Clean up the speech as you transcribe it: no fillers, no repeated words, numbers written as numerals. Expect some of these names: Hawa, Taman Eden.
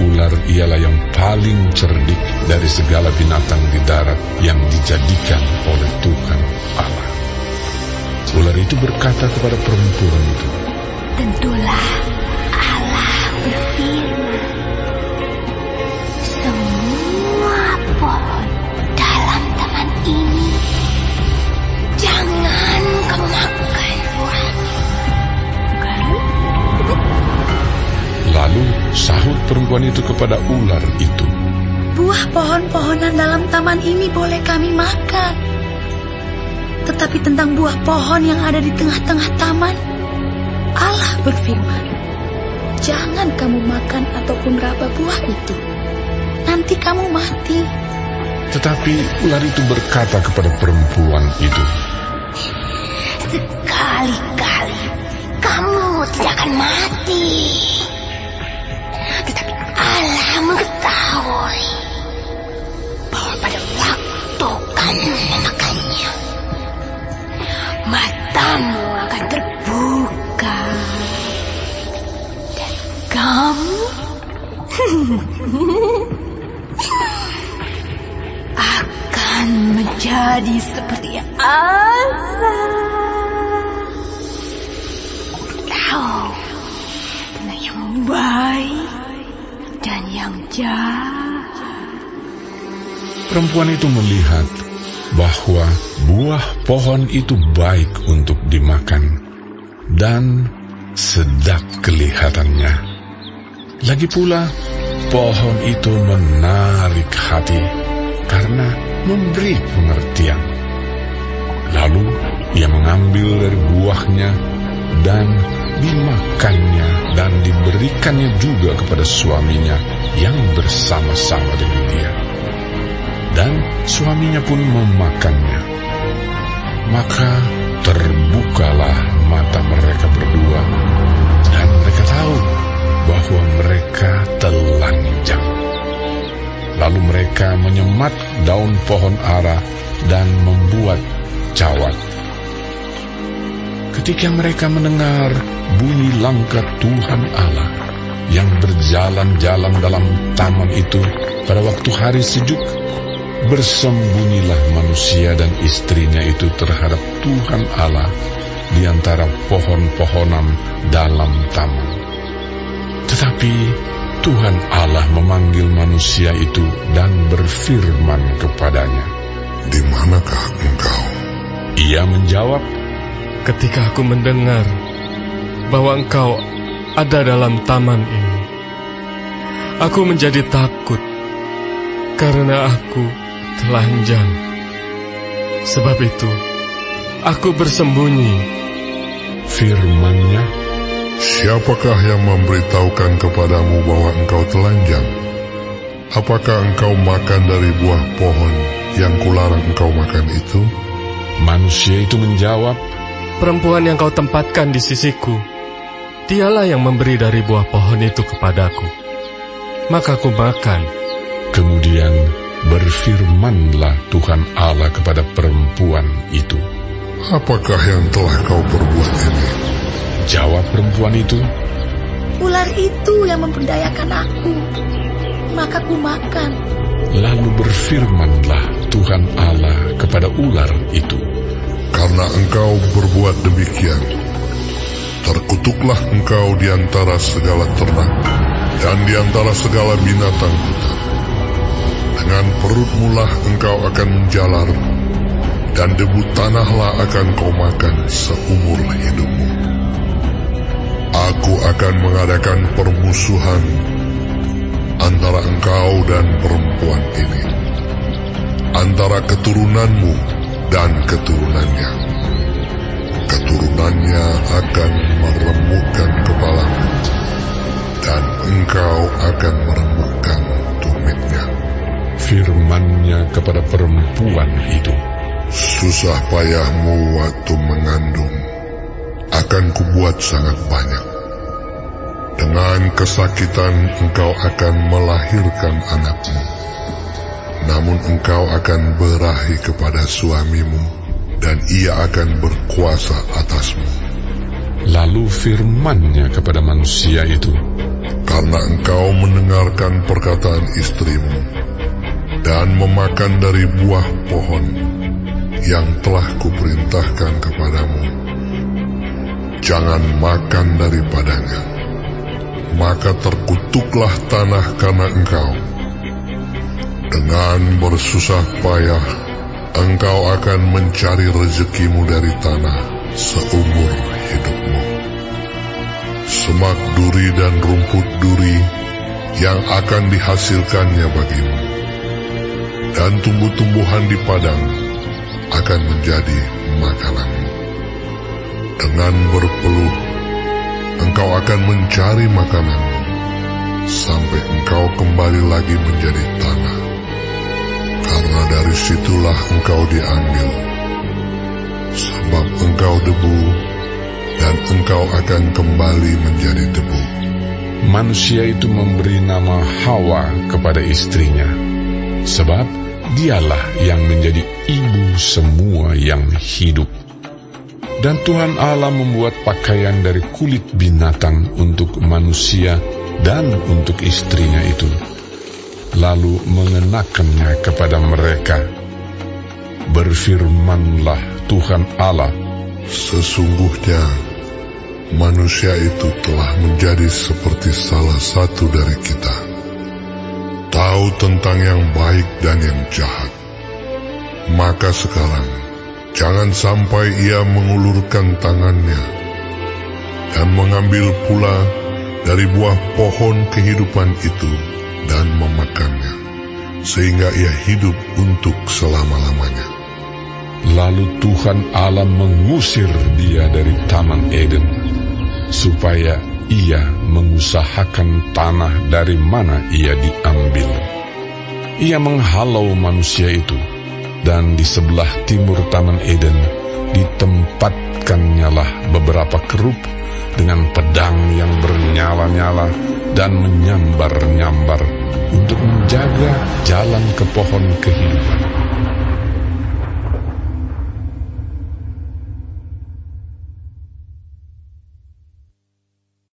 ular ialah yang paling cerdik dari segala binatang di darat yang dijadikan oleh Tuhan Allah. Ular itu berkata kepada perempuan itu, "Tentulah Allah berfirman, semua pohon dalam taman ini jangan kamu makan buahnya." Lalu sahut perempuan itu kepada ular itu, "Buah pohon-pohonan dalam taman ini boleh kami makan. Tetapi tentang buah pohon yang ada di tengah-tengah taman, Allah berfirman, jangan kamu makan ataupun raba buah itu. Nanti kamu mati." Tetapi ular itu berkata kepada perempuan itu, "Sekali-kali kamu tidak akan mati. Allah mengetahui bahwa pada waktu kamu memakannya, matamu akan terbuka dan kamu akan menjadi seperti Allah, tahu tentang yang baik dan yang jahat." Perempuan itu melihat bahwa buah pohon itu baik untuk dimakan dan sedap kelihatannya. Lagi pula, pohon itu menarik hati karena memberi pengertian. Lalu ia mengambil dari buahnya dan dimakannya dan diberikannya juga kepada suaminya yang bersama-sama dengan dia, dan suaminya pun memakannya. Maka terbukalah mata mereka berdua dan mereka tahu bahwa mereka telanjang. Lalu mereka menyemat daun pohon ara dan membuat cawat. Ketika mereka mendengar bunyi langkah Tuhan Allah yang berjalan-jalan dalam taman itu pada waktu hari sejuk, bersembunyilah manusia dan istrinya itu terhadap Tuhan Allah di antara pohon-pohonan dalam taman. Tetapi Tuhan Allah memanggil manusia itu dan berfirman kepadanya, "Di manakah engkau?" Ia menjawab, "Ketika aku mendengar bahwa engkau ada dalam taman ini, aku menjadi takut karena aku telanjang. Sebab itu, aku bersembunyi." Firman-Nya, "Siapakah yang memberitahukan kepadamu bahwa engkau telanjang? Apakah engkau makan dari buah pohon yang kularang engkau makan itu?" Manusia itu menjawab, "Perempuan yang kau tempatkan di sisiku, dialah yang memberi dari buah pohon itu kepadaku, maka aku makan." Kemudian berfirmanlah Tuhan Allah kepada perempuan itu, "Apakah yang telah kau perbuat ini?" Jawab perempuan itu, "Ular itu yang memperdayakan aku, maka aku makan." Lalu berfirmanlah Tuhan Allah kepada ular itu, "Karena engkau berbuat demikian, terkutuklah engkau di antara segala ternak dan di antara segala binatang hutan. Dengan perutmulah engkau akan menjalar, dan debu tanahlah akan kau makan seumur hidupmu. Aku akan mengadakan permusuhan antara engkau dan perempuan ini, antara keturunanmu dan keturunannya. Keturunannya akan meremukkan kepalamu, dan engkau akan meremukkan tumitnya." Firman-Nya kepada perempuan itu, "Susah payahmu waktu mengandung akan kubuat sangat banyak. Dengan kesakitan engkau akan melahirkan anakmu. Namun engkau akan berahi kepada suamimu, dan ia akan berkuasa atasmu." Lalu firman-Nya kepada manusia itu, karena engkau mendengarkan perkataan istrimu dan memakan dari buah pohon yang telah kuperintahkan kepadamu. Jangan makan daripadanya, maka terkutuklah tanah karena engkau. Dengan bersusah payah, engkau akan mencari rezekimu dari tanah seumur hidupmu. Semak duri dan rumput duri yang akan dihasilkannya bagimu, dan tumbuh-tumbuhan di padang akan menjadi makananmu. Dengan berpeluh, engkau akan mencari makananmu, sampai engkau kembali lagi menjadi tanah, karena dari situlah engkau diambil. Sebab engkau debu, dan engkau akan kembali menjadi debu. Manusia itu memberi nama Hawa kepada istrinya, sebab dialah yang menjadi ibu semua yang hidup. Dan Tuhan Allah membuat pakaian dari kulit binatang untuk manusia dan untuk istrinya itu, lalu mengenakannya kepada mereka. Berfirmanlah Tuhan Allah, sesungguhnya manusia itu telah menjadi seperti salah satu dari kita, tahu tentang yang baik dan yang jahat. Maka sekarang, jangan sampai ia mengulurkan tangannya dan mengambil pula dari buah pohon kehidupan itu dan memakannya, sehingga ia hidup untuk selama-lamanya. Lalu Tuhan Allah mengusir dia dari Taman Eden, supaya ia mengusahakan tanah dari mana ia diambil. Ia menghalau manusia itu, dan di sebelah timur Taman Eden ditempatkannya beberapa kerub dengan pedang yang bernyala-nyala dan menyambar-nyambar untuk menjaga jalan ke pohon kehidupan.